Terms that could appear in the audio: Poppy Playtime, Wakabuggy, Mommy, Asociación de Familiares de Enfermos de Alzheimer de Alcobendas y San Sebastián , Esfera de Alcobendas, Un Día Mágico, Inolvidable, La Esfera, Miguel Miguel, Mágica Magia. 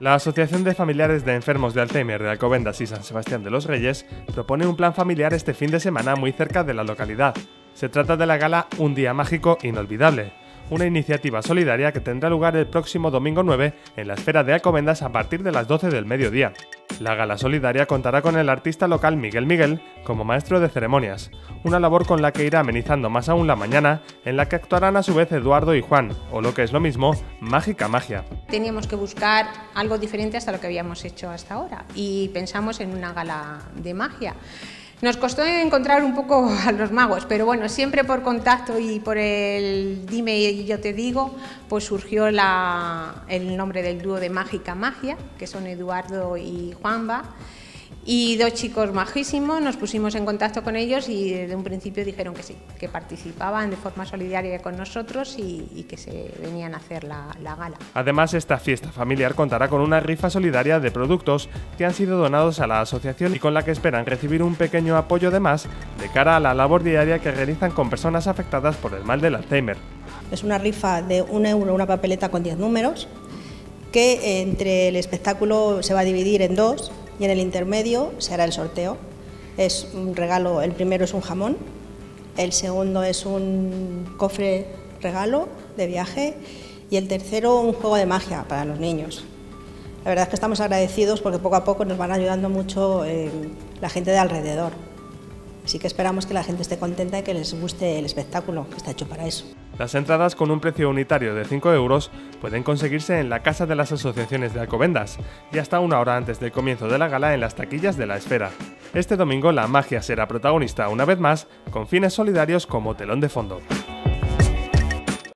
La Asociación de Familiares de Enfermos de Alzheimer de Alcobendas y San Sebastián de los Reyes propone un plan familiar este fin de semana muy cerca de la localidad. Se trata de la gala Un Día Mágico Inolvidable, una iniciativa solidaria que tendrá lugar el próximo domingo 9 en la Esfera de Alcobendas a partir de las 12 del mediodía. La gala solidaria contará con el artista local Miguel Miguel como maestro de ceremonias, una labor con la que irá amenizando más aún la mañana, en la que actuarán a su vez Eduardo y Juan, o lo que es lo mismo, Mágica Magia. Teníamos que buscar algo diferente hasta lo que habíamos hecho hasta ahora y pensamos en una gala de magia. Nos costó encontrar un poco a los magos, pero bueno, siempre por contacto y por el dime y yo te digo, pues surgió el nombre del dúo de Mágica Magia, que son Eduardo y Juanba, y dos chicos majísimos. Nos pusimos en contacto con ellos y desde un principio dijeron que sí, que participaban de forma solidaria con nosotros y que se venían a hacer la gala. Además, esta fiesta familiar contará con una rifa solidaria de productos que han sido donados a la asociación y con la que esperan recibir un pequeño apoyo de más de cara a la labor diaria que realizan con personas afectadas por el mal del Alzheimer. Es una rifa de €1, una papeleta con 10 números, que entre el espectáculo se va a dividir en dos, y en el intermedio se hará el sorteo. Es un regalo, el primero es un jamón, el segundo es un cofre regalo de viaje y el tercero un juego de magia para los niños. La verdad es que estamos agradecidos porque poco a poco nos van ayudando mucho la gente de alrededor. Así que esperamos que la gente esté contenta y que les guste el espectáculo, que está hecho para eso. Las entradas con un precio unitario de €5 pueden conseguirse en la Casa de las Asociaciones de Alcobendas y hasta una hora antes del comienzo de la gala en las taquillas de la Esfera. Este domingo la magia será protagonista una vez más, con fines solidarios como telón de fondo.